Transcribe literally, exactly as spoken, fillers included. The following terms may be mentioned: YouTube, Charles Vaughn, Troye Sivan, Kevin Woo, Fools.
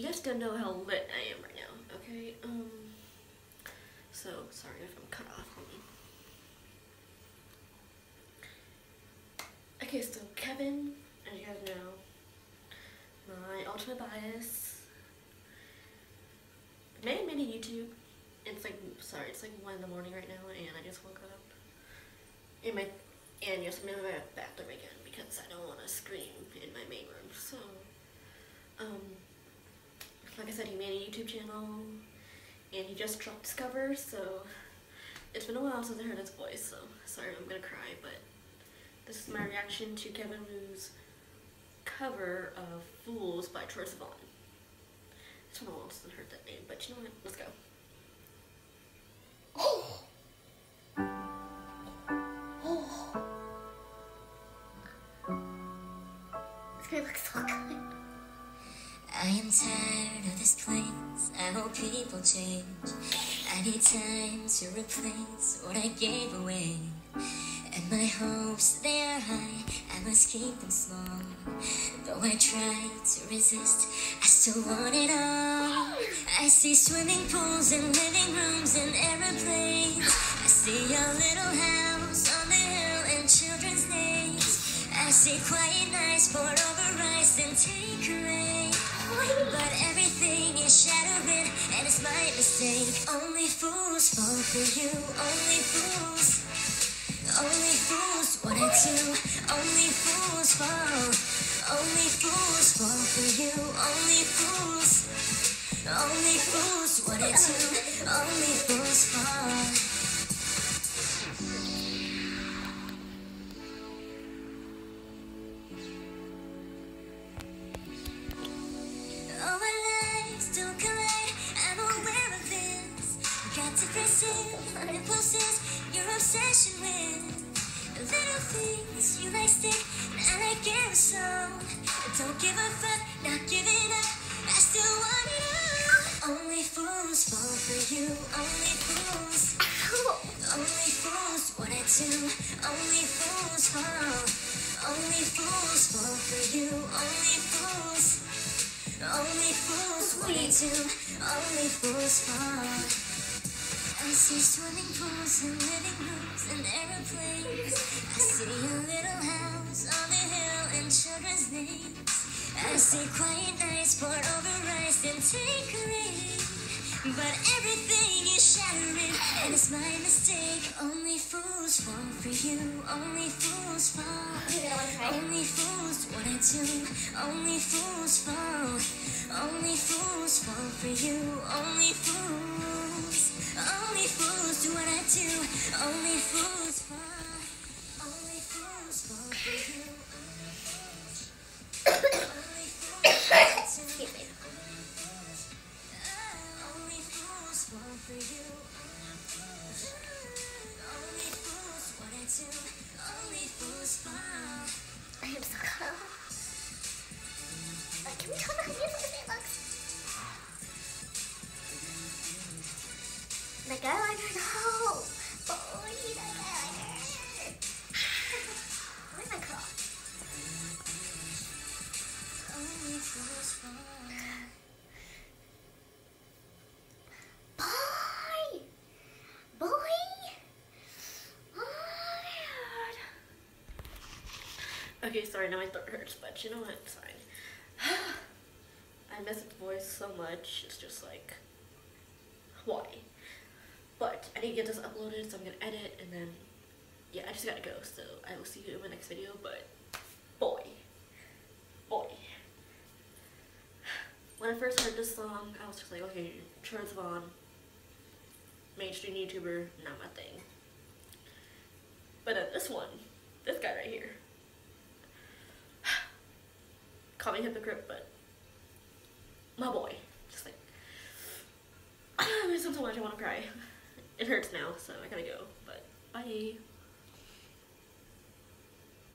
You guys don't know how lit I am right now, okay? Um, so, sorry if I'm cut off on you. Okay, so Kevin, as you guys know, my ultimate bias, made many YouTube. It's like, sorry, it's like one in the morning right now, and I just woke up. And my, and yes, I'm in my bathroom again, because I don't want to scream in my main room, so, um, like I said, he made a YouTube channel, and he just dropped his cover, so it's been a while since I heard his voice, so sorry I'm gonna cry, but this is my reaction to Kevin Woo's cover of Fools by Troye Sivan. It's been a while since I heard that name, but you know what, let's go. This guy looks so good. I am tired of this place, I hope people change. I need time to replace what I gave away. And my hopes, they are high, I must keep them small. Though I try to resist, I still want it all. I see swimming pools and living rooms and aeroplanes. I see a little house on the hill and children's names. I see quiet nights poured over rice and take away. But everything is shattering, and it's my mistake. Only fools fall for you. Only fools. Only fools wanna do. Only fools fall. Only fools fall for you. Only fools. Only fools wanna do. Only fools fall. Your obsession with little things you like stick, and I like it so. Don't give a fuck, not giving up. I still want it all. Only fools fall for you. Only fools. Ow. Only fools what I do. Only fools fall. Only fools fall for you. Only fools. Only fools what I do. Only fools fall. I see swimming pools and living rooms and aeroplanes. I see a little house on the hill and children's names. I see quiet nights poured over rice and takeaway. But everything is shattering, and it's my mistake. Only fools fall for you. Only fools fall. Only fools what I do. Only fools fall. Only fools fall for you. Only fools. Only fools do what I do. Only fools fall. Only fools fall for you. Only fools. Only fools fall for you. Only fools what I do. Only fools fall. I am so caught up. Can we come out here for the looks? Like I like her, no! But only like I like her! Where am I cut off? Only fools fall. Boy! Boy! Oh my god! Okay, sorry, now my throat hurts, but you know what? It's fine. I miss his voice so much, it's just like, why? But I didn't get this uploaded, so I'm gonna edit, and then, yeah, I just gotta go, so I will see you in my next video, but boy, boy. When I first heard this song, I was just like, okay, Charles Vaughn, mainstream YouTuber, not my thing. But then this one, this guy right here, call me a hypocrite, but my boy. Just like, I miss him so much, I wanna cry. It hurts now, so I gotta go, but bye.